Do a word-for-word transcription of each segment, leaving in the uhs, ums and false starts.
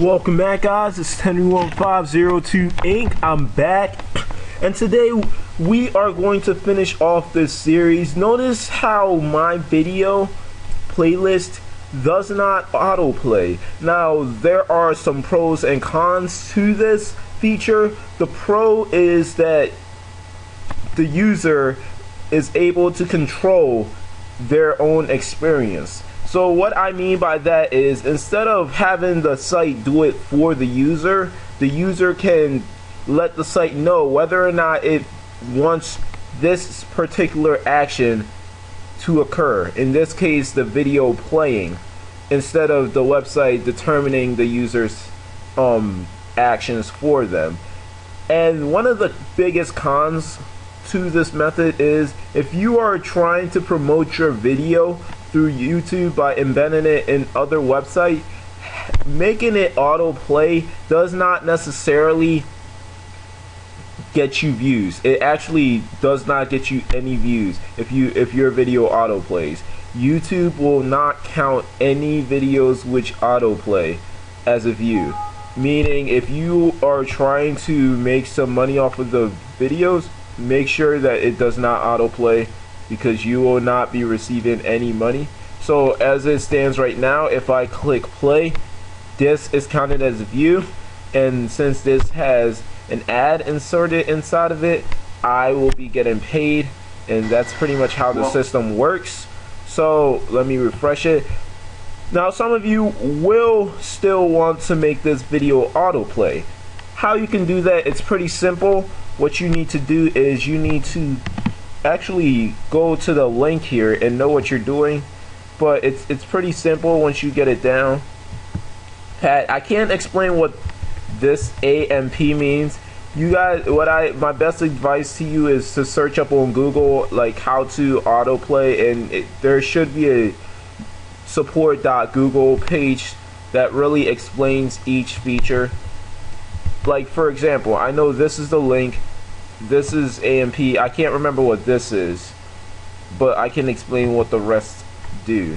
Welcome back, guys. It's Henry one five zero two Incorporated. I'm back, and today we are going to finish off this series. Notice how my video playlist does not autoplay. Now, there are some pros and cons to this feature. The pro is that the user is able to control their own experience. So what I mean by that is, instead of having the site do it for the user, the user can let the site know whether or not it wants this particular action to occur. In this case, the video playing, instead of the website determining the user's um, actions for them. And one of the biggest cons to this method is, if you are trying to promote your video through YouTube by embedding it in other websites, making it autoplay does not necessarily get you views. It actually does not get you any views if you if your video autoplays. YouTube will not count any videos which autoplay as a view. Meaning, if you are trying to make some money off of the videos, make sure that it does not autoplay, because you will not be receiving any money. So as it stands right now, if I click play, this is counted as a view, and since this has an ad inserted inside of it, I will be getting paid, and that's pretty much how the system works. So let me refresh it. Now, some of you will still want to make this video autoplay. How you can do that, it's pretty simple. What you need to do is you need to actually go to the link here and know what you're doing, but it's it's pretty simple once you get it down. I can't explain what this A M P means. You guys, what I my best advice to you is to search up on Google like how to autoplay, and it, there should be a support dot google page that really explains each feature. Like, for example, I know this is the link. This is A M P. I can't remember what this is, but I can explain what the rest do.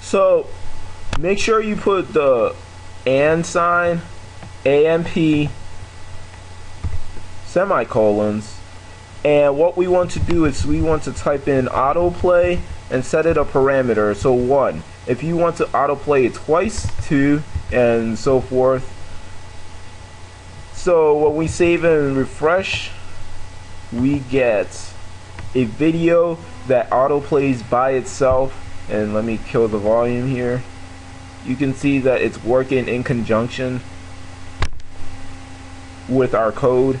So make sure you put the and sign, A M P, semicolons, and what we want to do is we want to type in autoplay and set it a parameter. So one, if you want to autoplay it twice, two, and so forth. So when we save and refresh, we get a video that autoplays by itself. And let me kill the volume here. You can see that it's working in conjunction with our code.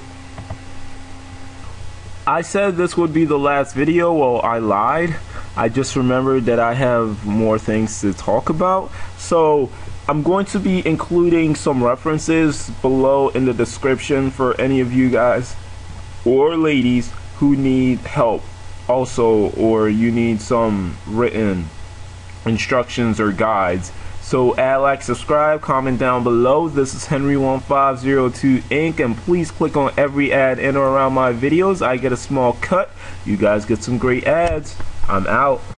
I said this would be the last video. Well, I lied. I just remembered that I have more things to talk about. So I'm going to be including some references below in the description for any of you guys or ladies who need help also, or you need some written instructions or guides. So add, like, subscribe, comment down below. This is Henry one five zero two Incorporated, and please click on every ad in or around my videos. I get a small cut. You guys get some great ads. I'm out.